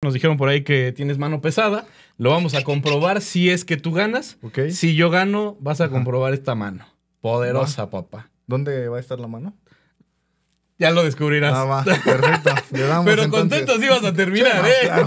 Nos dijeron por ahí que tienes mano pesada. Lo vamos a comprobar si es que tú ganas. Okay. Si yo gano, vas a comprobar esta mano. Poderosa, papá. ¿Dónde va a estar la mano? Ya lo descubrirás. Ah, va. Perfecto. Le damos, pero entonces contentos ibas a terminar, ¿eh? Claro.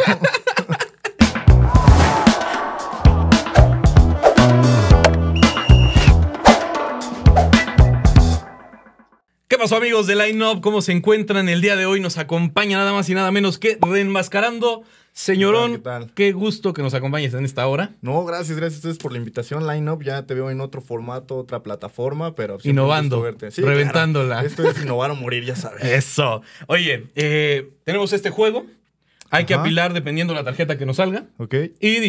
¿Qué pasó, amigos de Line Up? ¿Cómo se encuentran? El día de hoy nos acompaña nada más y nada menos que Reenmascarando. Señorón, qué gusto que nos acompañes en esta hora. No, gracias a ustedes por la invitación, Line Up. Ya te veo en otro formato, otra plataforma, pero innovando, sí, reventándola. Claro. Esto es innovar o morir, ya sabes. Eso. Oye, tenemos este juego. Hay que apilar dependiendo la tarjeta que nos salga. Ok. Y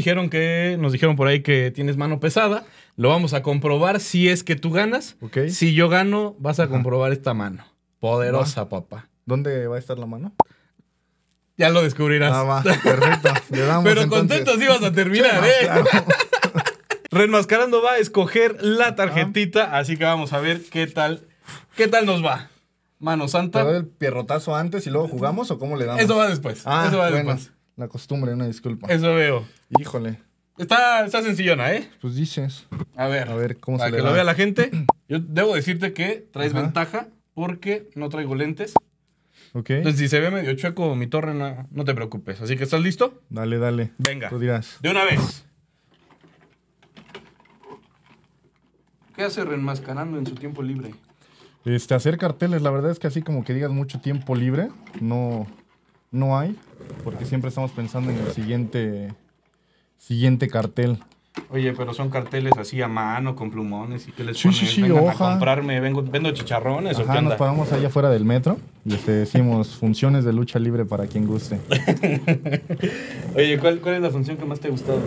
nos dijeron por ahí que tienes mano pesada. Lo vamos a comprobar si es que tú ganas. Ok. Si yo gano, vas a comprobar esta mano. Poderosa, papá. ¿Dónde va a estar la mano? Ya lo descubrirás. Ah, va. Perfecto. Le damos, pero entonces contentos ibas a terminar, ¿eh? Claro. Reenmascarando va a escoger la tarjetita, así que vamos a ver qué tal nos va. Mano santa. ¿Te doy el pierrotazo antes y luego jugamos o cómo le damos? Eso va después. Ah, eso va después. La costumbre, una disculpa. Eso veo. Híjole. Está sencillona, ¿eh? Pues dices. A ver, ¿cómo se le da? Para que lo vea la gente, yo debo decirte que traes ventaja porque no traigo lentes. Ok. Entonces, si se ve medio chueco mi torre, no te preocupes. Así que, ¿estás listo? Dale. Venga. Tú dirás. De una vez. ¿Qué hace Reenmascarando en su tiempo libre? Hacer carteles, la verdad es que así como que digas mucho tiempo libre, no hay, porque siempre estamos pensando en el siguiente cartel. Oye, pero son carteles así a mano, con plumones y que les ponen, sí, vengan hoja. A comprarme, vendo chicharrones. Ajá, ¿o qué onda? Nos paramos allá afuera del metro y decimos funciones de lucha libre para quien guste. Oye, ¿cuál es la función que más te ha gustado?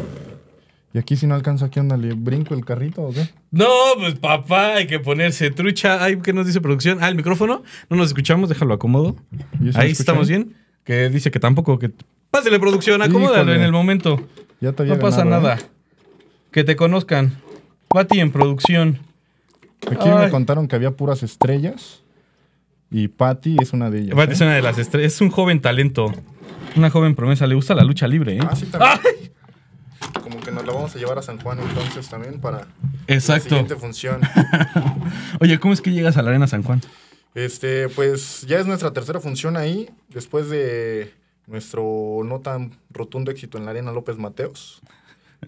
Y aquí si no alcanzo, ¿qué onda? ¿Le brinco el carrito o qué? No, pues papá, hay que ponerse trucha. Ay, ¿qué nos dice producción? Ah, el micrófono. No nos escuchamos, déjalo acomodo. Ahí estamos bien. Que dice que tampoco, que... Pásale, producción, acomódalo. Híjole, en el momento. Ya te había ganado, pasa nada. Que te conozcan. Pati en producción. Aquí me contaron que había puras estrellas. Y Pati es una de ellas. Pati es una de las estrellas. Es un joven talento. Una joven promesa. Le gusta la lucha libre, ¿eh? Ah, sí, también. ¡Ay! Como que nos la vamos a llevar a San Juan entonces también para la siguiente función. Oye, ¿cómo es que llegas a la arena San Juan? Pues ya es nuestra tercera función ahí, después de nuestro no tan rotundo éxito en la arena López Mateos.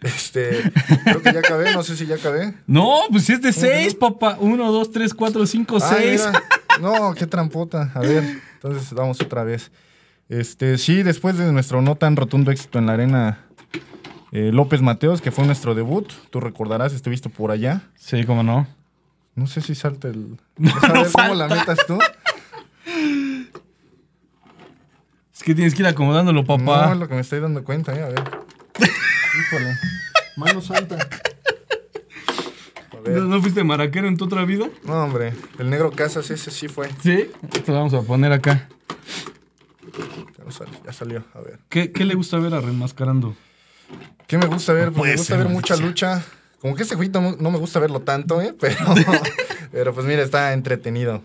Creo que ya acabé, no sé si ya acabé. No, pues es de 6, papá. 1, 2, 3, 4, 5, 6. No, qué trampota. A ver, entonces vamos otra vez. Sí, después de nuestro no tan rotundo éxito en la arena López Mateos, que fue nuestro debut. Tú recordarás, estuviste por allá. Sí, cómo no. No sé si salta el... No, a ver, ¿cómo la metas tú? Es que tienes que ir acomodándolo, papá. No, lo que me estoy dando cuenta, a ver. Híjole. Mano santa. A ver. ¿No fuiste maraquero en tu otra vida? No, hombre. El negro Casas, ese sí fue. ¿Sí? Esto lo vamos a poner acá. Ya salió, a ver. ¿Qué le gusta ver a Reenmascarando? ¿Qué me gusta ver? Pues me gusta ver mucha lucha. Como que este jueguito no me gusta verlo tanto, ¿eh? Pero pues mira, está entretenido.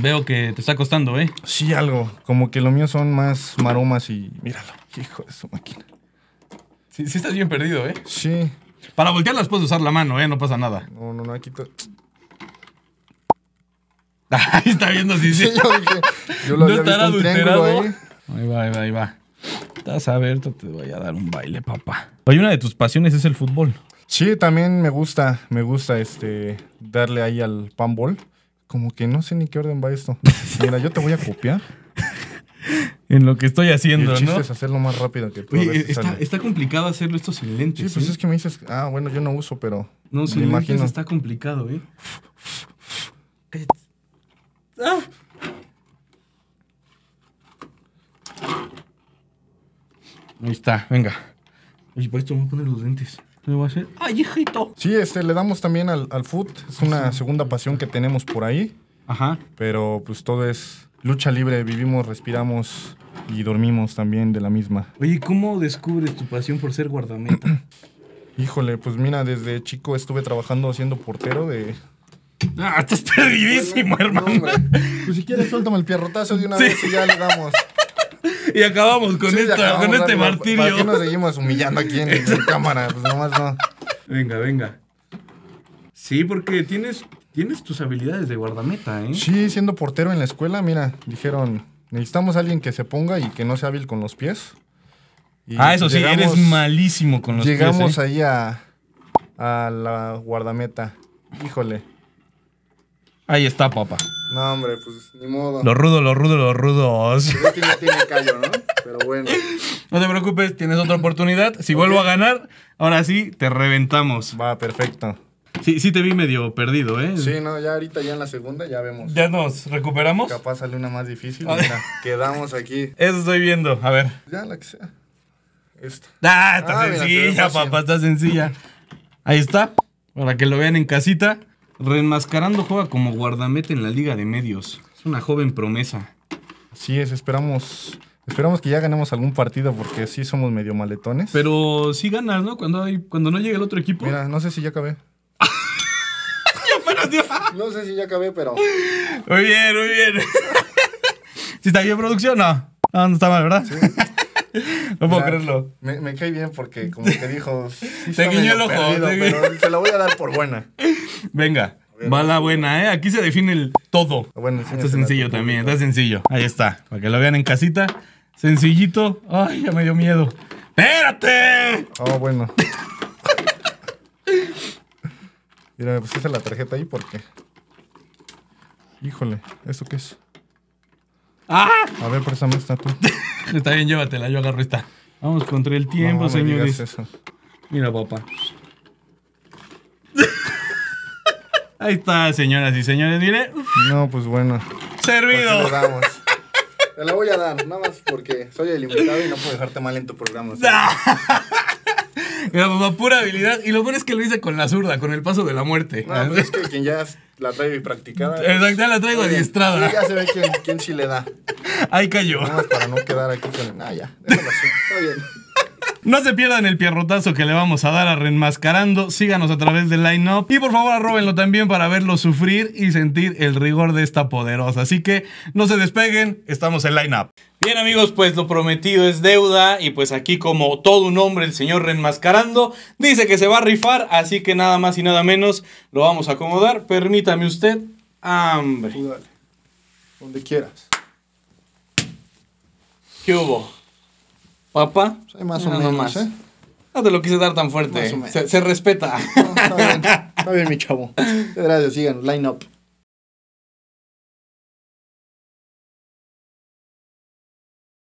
Veo que te está costando, ¿eh? Sí, algo. Como que lo mío son más maromas y... Míralo, hijo de su máquina. Sí, estás bien perdido, ¿eh? Sí. Para voltearlas puedes usar la mano, ¿eh? No pasa nada. No, aquí... Ahí está viendo si sí. Yo dije, yo lo había visto un triángulo ahí. Ahí va. A ver, te voy a dar un baile, papá. Oye, una de tus pasiones es el fútbol. Sí, también me gusta darle ahí al panball. Como que no sé ni qué orden va esto. Mira, yo te voy a copiar en lo que estoy haciendo, el chiste, ¿no? Es hacerlo más rápido que tú. Oye, está complicado hacerlo esto sin lentes. Sí, pues es que me dices, bueno, yo no uso, pero no, sin lentes imagino. Está complicado, ¿eh? ¡Ah! Ahí está, venga. Oye, para esto me voy a poner los lentes. ¿Qué voy a hacer? ¡Ay, hijito! Sí, le damos también al foot. Es una segunda pasión que tenemos por ahí. Ajá. Pero pues todo es lucha libre. Vivimos, respiramos y dormimos también de la misma. Oye, ¿cómo descubres tu pasión por ser guardameta? Híjole, pues mira, desde chico estuve trabajando siendo portero de... estás perdidísimo, hermano. Pues si quieres, suéltame el pierrotazo de una vez y ya le damos. Y acabamos con, sí, acabamos con este martirio. ¿Para qué nos seguimos humillando aquí en cámara? Pues nomás no. Venga, venga. Sí, porque tienes tus habilidades de guardameta, ¿eh? Sí, siendo portero en la escuela, mira, dijeron, necesitamos a alguien que se ponga y que no sea hábil con los pies. Y ah, eso llegamos, sí, eres malísimo con los pies. Llegamos ahí a la guardameta. Híjole. Ahí está, papá. No, hombre, pues ni modo. Los rudos, los rudos, los rudos. Creo que no tiene callo, ¿no? Pero bueno. No te preocupes, tienes otra oportunidad. Si vuelvo a ganar, ahora sí, te reventamos. Va, perfecto. Sí, sí te vi medio perdido, ¿eh? Sí, no, ya ahorita, ya en la segunda, ya vemos. ¿Ya nos recuperamos? Capaz sale una más difícil. Mira, quedamos aquí. Eso estoy viendo, a ver. Ya, la que sea. Esta. Ah, está sencilla, mira, papá, está sencilla. Ahí está, para que lo vean en casita. Reenmascarando juega como guardameta en la Liga de Medios. Es una joven promesa. Así es, esperamos que ya ganemos algún partido porque sí somos medio maletones. Pero sí ganas, ¿no? Cuando no llega el otro equipo. Mira, no sé si ya acabé. No sé si ya acabé, pero... Muy bien, muy bien. ¿Sí está bien producción? No. No, no está mal, ¿verdad? Sí. No puedo creerlo. Me cae bien porque como que dijo... Sí, te guiñó el ojo. Perdido, pero te la voy a dar por buena. Venga, va la buena, ¿eh? Aquí se define el todo. Bueno, está sencillo también, está sencillo. Ahí está, para que lo vean en casita. Sencillito. Ay, ya me dio miedo. ¡Espérate! Oh, bueno. Mira, me pusiste la tarjeta ahí porque... Híjole, ¿esto qué es? ¡Ah! A ver, préstame esta tú. Está bien, llévatela, yo agarro esta. Vamos contra el tiempo, no, señores. Eso. Mira, papá. Ahí está, señoras y señores, mire. No, pues bueno. ¡Servido! Pues damos. Te la voy a dar, nada más porque soy el invitado y no puedo dejarte mal en tu programa. Mira, papá, pura habilidad. Y lo bueno es que lo hice con la zurda, con el paso de la muerte. No, pero es que quien ya la traigo practicada. Exacto, ya la traigo adiestrada. Ya se ve quién sí le da. Ahí cayó. No, para no quedar aquí con el... Ah, ya, déjalo así, está bien. No se pierdan el pierrotazo que le vamos a dar a Reenmascarando. Síganos a través de Line Up. Y por favor, arróbenlo también para verlo sufrir y sentir el rigor de esta poderosa. Así que no se despeguen, estamos en Line Up. Bien, amigos, pues lo prometido es deuda. Y pues aquí, como todo un hombre, el señor Reenmascarando dice que se va a rifar. Así que nada más y nada menos lo vamos a acomodar. Permítame usted. Hambre. Dale. Donde quieras. ¿Qué hubo? Papá, soy más o menos más. ¿Eh? No te lo quise dar tan fuerte. Se respeta. No, está bien, mi chavo. Gracias, sigan, Line Up.